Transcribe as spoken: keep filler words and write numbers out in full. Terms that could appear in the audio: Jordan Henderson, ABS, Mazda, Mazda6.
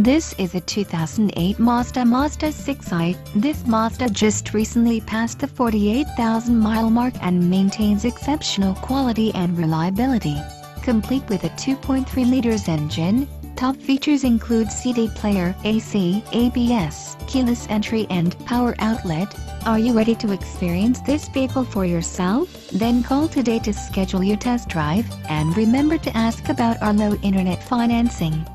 This is a two thousand eight Mazda Mazda six i. This Mazda just recently passed the forty-eight thousand mile mark and maintains exceptional quality and reliability. Complete with a two point three liters engine, top features include C D player, A C, A B S, keyless entry and power outlet. Are you ready to experience this vehicle for yourself? Then call today to schedule your test drive, and remember to ask about our low internet financing.